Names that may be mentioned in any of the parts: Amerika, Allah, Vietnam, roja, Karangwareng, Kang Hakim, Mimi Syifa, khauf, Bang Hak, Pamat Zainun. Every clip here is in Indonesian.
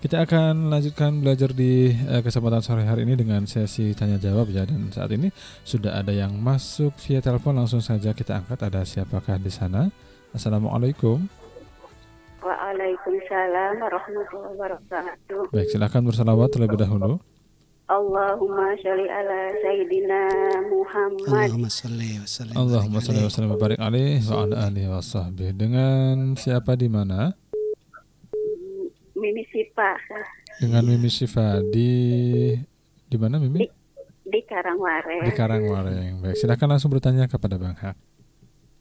Kita akan lanjutkan belajar di kesempatan sore hari ini dengan sesi tanya jawab ya, dan saat ini sudah ada yang masuk via telepon, langsung saja kita angkat. Ada siapakah di sana? Assalamualaikum. Waalaikumsalam warahmatullahi wabarakatuh. Baik, silakan bersalawat terlebih dahulu. Allahumma sholli ala sayyidina Muhammad. Allahumma sholli wa sallim wa barik alaihi wa ala alihi wa sahbihi. Dengan siapa di mana? Mimi Syifa. Dengan Mimi Syifa di mana Mimi? Di Karangwareng. Di Karangwareng. Baik, silakan langsung bertanya kepada Bang Hak.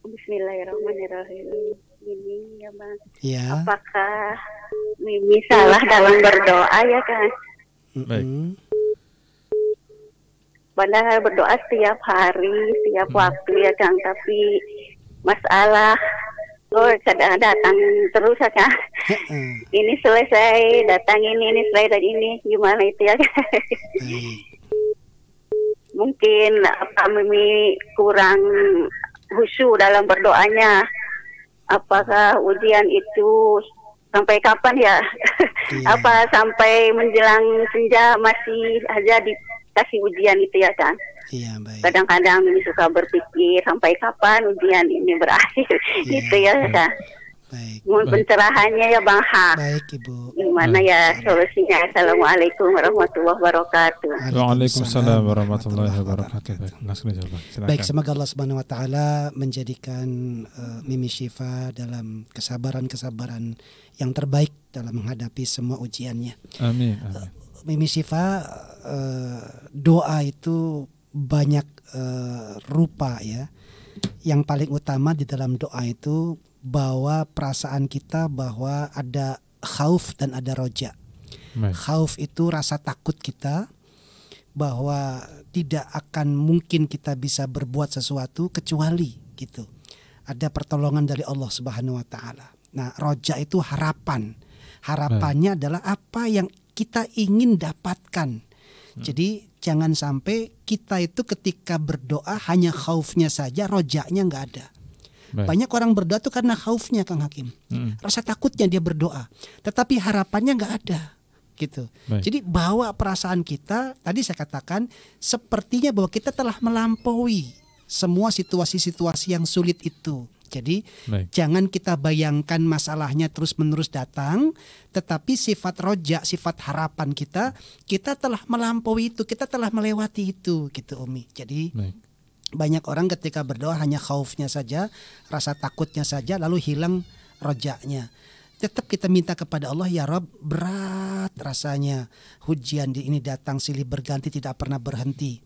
Bismillahirrahmanirrahim. Mimi ya Bang. Ya. Apakah Mimi salah dalam berdoa ya Kang? Baik. Padahal berdoa setiap hari, setiap waktu ya Kang, tapi masalah kadang datang terus ya Kang. Ini selesai datang ini selesai dan ini, gimana itu ya Kang? Mungkin apa Mimi kurang khusyuk dalam berdoanya. Apakah ujian itu sampai kapan ya? Apa sampai menjelang senja masih aja dikasih ujian itu ya Kang? Iya, baik. Kadang-kadang Mimi suka berpikir sampai kapan ujian ini berakhir, gitu ya Kang. Baik. Pencerahannya ya Bang Hak. Baik Ibu. Gimana ya solusinya? Assalamualaikum warahmatullahi wabarakatuh. Waalaikumsalam warahmatullahi wabarakatuh. Baik, semoga Allah Subhanahu Wa Taala menjadikan Mimi Syifa dalam kesabaran yang terbaik dalam menghadapi semua ujiannya. Amin. Mimi Syifa, doa itu banyak rupa ya. Yang paling utama di dalam doa itu bahwa perasaan kita bahwa ada khauf dan ada roja. Khauf itu rasa takut kita bahwa tidak akan mungkin kita bisa berbuat sesuatu kecuali gitu. Ada pertolongan dari Allah Subhanahu Wa Taala. Nah, roja itu harapan. Harapannya adalah apa yang kita ingin dapatkan. Jadi jangan sampai kita itu ketika berdoa hanya khaufnya saja, rojaknya nggak ada. Banyak orang berdoa itu karena khaufnya Kang Hakim, rasa takutnya dia berdoa, tetapi harapannya nggak ada, gitu. Jadi bawa perasaan kita, tadi saya katakan, sepertinya bahwa kita telah melampaui semua situasi-situasi yang sulit itu. Jadi jangan kita bayangkan masalahnya terus-menerus datang, tetapi sifat roja, sifat harapan kita, kita telah melampaui itu, kita telah melewati itu, gitu Umi. Jadi banyak orang ketika berdoa hanya khaufnya saja, rasa takutnya saja, lalu hilang rojaknya. Tetap kita minta kepada Allah, ya Rob, berat rasanya hujan ini datang silih berganti tidak pernah berhenti.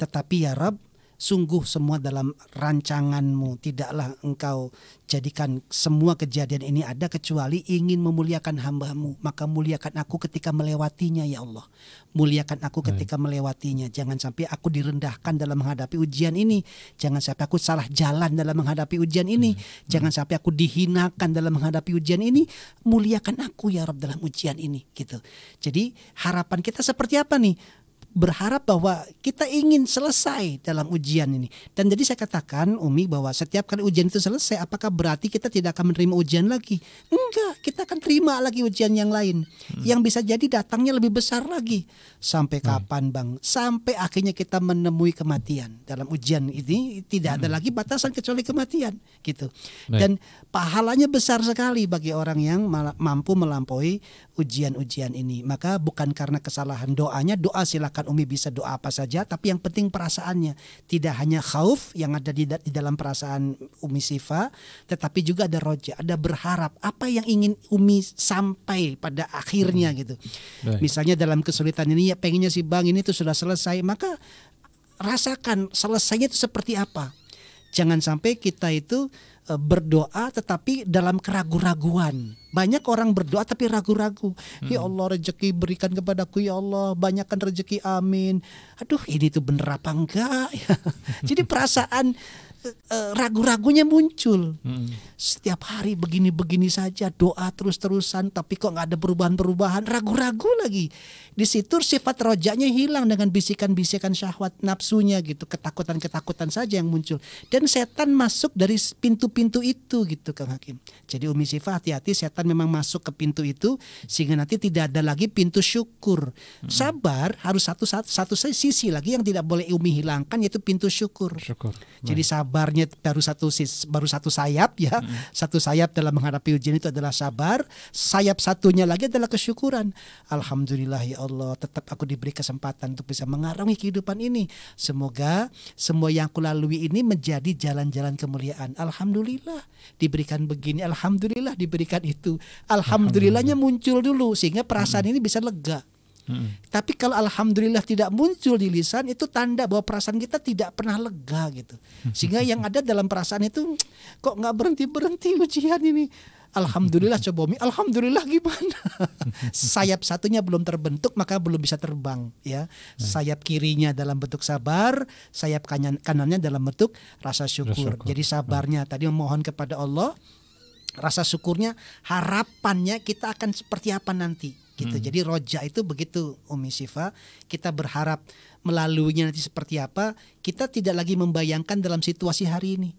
Tetapi ya Rob, sungguh semua dalam rancanganmu. Tidaklah engkau jadikan semua kejadian ini ada kecuali ingin memuliakan hambamu. Maka muliakan aku ketika melewatinya ya Allah. Muliakan aku ketika melewatinya. Jangan sampai aku direndahkan dalam menghadapi ujian ini. Jangan sampai aku salah jalan dalam menghadapi ujian ini. Jangan sampai aku dihinakan dalam menghadapi ujian ini. Muliakan aku ya Rabb dalam ujian ini, gitu. Jadi harapan kita seperti apa nih? Berharap bahwa kita ingin selesai dalam ujian ini. Dan jadi saya katakan Umi bahwa setiap kali ujian itu selesai, apakah berarti kita tidak akan menerima ujian lagi? Enggak, kita akan terima lagi ujian yang lain, yang bisa jadi datangnya lebih besar lagi. Sampai kapan Bang? Sampai akhirnya kita menemui kematian. Dalam ujian ini tidak ada lagi batasan kecuali kematian, gitu. Dan pahalanya besar sekali bagi orang yang mampu melampaui ujian-ujian ini. Maka bukan karena kesalahan doanya. Doa silakan Umi bisa doa apa saja, tapi yang penting perasaannya. Tidak hanya khauf yang ada di dalam perasaan Umi Syifa, tetapi juga ada roja, ada berharap apa yang ingin Umi sampai pada akhirnya, gitu. Misalnya dalam kesulitan ini ya pengennya si Bang ini tuh sudah selesai, maka rasakan selesainya itu seperti apa. Jangan sampai kita itu berdoa tetapi dalam keraguan-raguan. Banyak orang berdoa tapi ragu-ragu. Ya Allah, rezeki berikan kepadaku ya Allah, banyakkan rezeki, amin. Aduh, ini tuh bener apa enggak? Jadi perasaan ragu-ragunya muncul. Setiap hari begini-begini saja, doa terus-terusan, tapi kok nggak ada perubahan-perubahan, ragu-ragu lagi. Di situ sifat rojaknya hilang dengan bisikan-bisikan syahwat nafsunya gitu, ketakutan-ketakutan saja yang muncul. Dan setan masuk dari pintu-pintu itu gitu, Kang Hakim. Jadi Umi Syifa, hati-hati, setan memang masuk ke pintu itu sehingga nanti tidak ada lagi pintu syukur. Sabar harus satu sisi lagi yang tidak boleh Umi hilangkan, yaitu pintu syukur. Jadi sabarnya baru satu sayap ya. Satu sayap dalam menghadapi ujian itu adalah sabar. Sayap satunya lagi adalah kesyukuran. Alhamdulillah ya Allah, tetap aku diberi kesempatan untuk bisa mengarungi kehidupan ini. Semoga semua yang aku lalui ini menjadi jalan-jalan kemuliaan. Alhamdulillah diberikan begini, alhamdulillah diberikan itu. Alhamdulillahnya muncul dulu sehingga perasaan ini bisa lega. Tapi kalau alhamdulillah tidak muncul di lisan, itu tanda bahwa perasaan kita tidak pernah lega gitu. Sehingga yang ada dalam perasaan itu, kok nggak berhenti-berhenti ujian ini. Alhamdulillah coba Umi, alhamdulillah gimana? Sayap satunya belum terbentuk, maka belum bisa terbang ya. Sayap kirinya dalam bentuk sabar, sayap kanannya dalam bentuk rasa syukur. Jadi sabarnya tadi memohon kepada Allah, rasa syukurnya, harapannya kita akan seperti apa nanti gitu. Jadi roja itu begitu Umi Syifa, kita berharap melaluinya nanti seperti apa, kita tidak lagi membayangkan dalam situasi hari ini.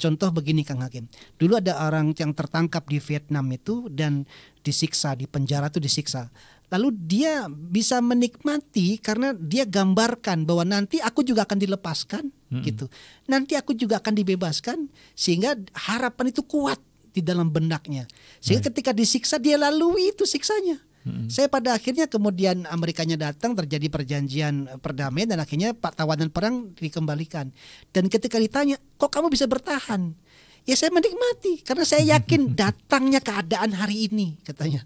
Contoh begini Kang Hakim, dulu ada orang yang tertangkap di Vietnam itu dan disiksa, di penjara itu disiksa. Lalu dia bisa menikmati karena dia gambarkan bahwa nanti aku juga akan dilepaskan gitu. Nanti aku juga akan dibebaskan, sehingga harapan itu kuat di dalam benaknya. Sehingga ketika disiksa dia lalui itu siksanya. Saya pada akhirnya kemudian Amerikanya datang, terjadi perjanjian perdamaian dan akhirnya tawanan perang dikembalikan. Dan ketika ditanya, kok kamu bisa bertahan? Ya saya menikmati karena saya yakin datangnya keadaan hari ini katanya.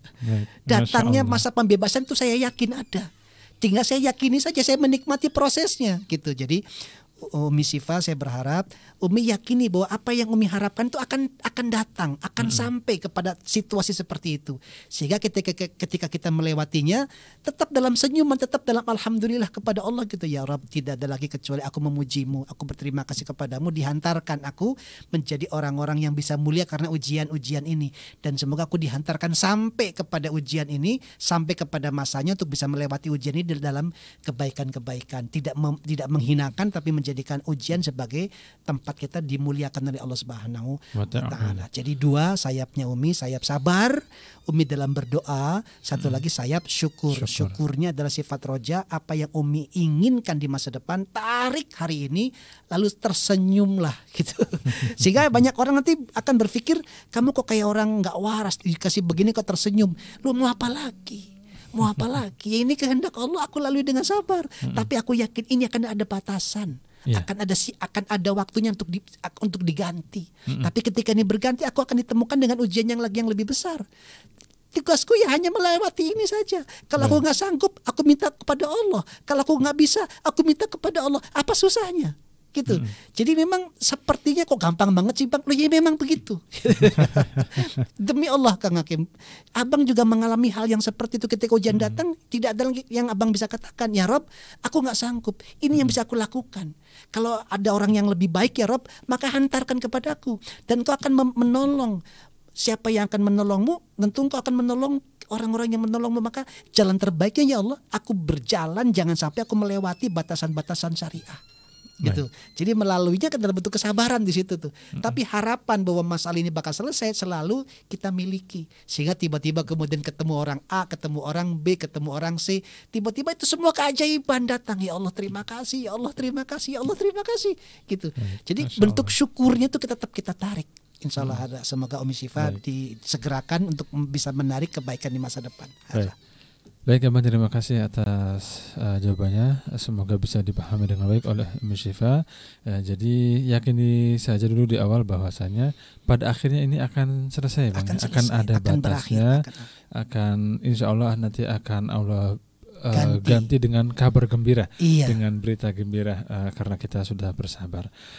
Datangnya masa pembebasan itu saya yakin ada. Tinggal saya yakini saja, saya menikmati prosesnya gitu. Jadi Umi Syifa, saya berharap Umi yakini bahwa apa yang Umi harapkan itu akan datang, akan sampai kepada situasi seperti itu. Sehingga ketika kita melewatinya, tetap dalam senyuman, tetap dalam alhamdulillah kepada Allah gitu. Ya Rabb, tidak ada lagi kecuali aku memujimu, aku berterima kasih kepadamu, dihantarkan aku menjadi orang-orang yang bisa mulia karena ujian-ujian ini. Dan semoga aku dihantarkan sampai kepada ujian ini, sampai kepada masanya untuk bisa melewati ujian ini dalam kebaikan-kebaikan. Tidak menghinakan, tapi menjadi jadikan ujian sebagai tempat kita dimuliakan dari Allah Subhanahu wa Ta'ala. Jadi dua sayapnya Umi, sayap sabar Umi dalam berdoa, satu lagi sayap syukur. Syukurnya adalah sifat roja, apa yang Umi inginkan di masa depan, tarik hari ini lalu tersenyumlah gitu. Sehingga banyak orang nanti akan berpikir, kamu kok kayak orang nggak waras, dikasih begini kok tersenyum, lu mau apa lagi? Ini kehendak Allah, aku lalui dengan sabar. Tapi aku yakin ini akan ada batasan. Akan ada waktunya untuk diganti. Tapi ketika ini berganti, aku akan ditemukan dengan ujian yang lebih besar. Tugasku ya hanya melewati ini saja. Kalau aku nggak sanggup, aku minta kepada Allah. Kalau aku nggak bisa, aku minta kepada Allah. Apa susahnya? Gitu. Jadi memang sepertinya kok gampang banget sih Bang. Loh, ya memang begitu. Demi Allah Kang Hakim, Abang juga mengalami hal yang seperti itu. Ketika hujan datang, tidak ada yang Abang bisa katakan, ya Rob, aku gak sanggup, ini yang bisa aku lakukan. Kalau ada orang yang lebih baik ya Rob, maka hantarkan kepadaku, dan kau akan menolong. Siapa yang akan menolongmu, tentu kau akan menolong orang-orang yang menolongmu. Maka jalan terbaiknya ya Allah, aku berjalan, jangan sampai aku melewati batasan-batasan syariah gitu. Jadi melaluinya kan dalam bentuk kesabaran di situ tuh. Tapi harapan bahwa masalah ini bakal selesai selalu kita miliki. Sehingga tiba-tiba kemudian ketemu orang A, ketemu orang B, ketemu orang C, tiba-tiba itu semua keajaiban datang. Ya Allah terima kasih, ya Allah terima kasih, ya Allah terima kasih gitu. Jadi bentuk syukurnya itu kita tarik. Insya Allah ada. Semoga Umi Syifa disegerakan untuk bisa menarik kebaikan di masa depan. Baik Abang, terima kasih atas jawabannya. Semoga bisa dipahami dengan baik oleh Umi Syifa. Jadi yakini saja dulu di awal bahwasanya pada akhirnya ini akan selesai, akan ada batasnya, insya Allah nanti akan Allah ganti dengan kabar gembira, dengan berita gembira karena kita sudah bersabar.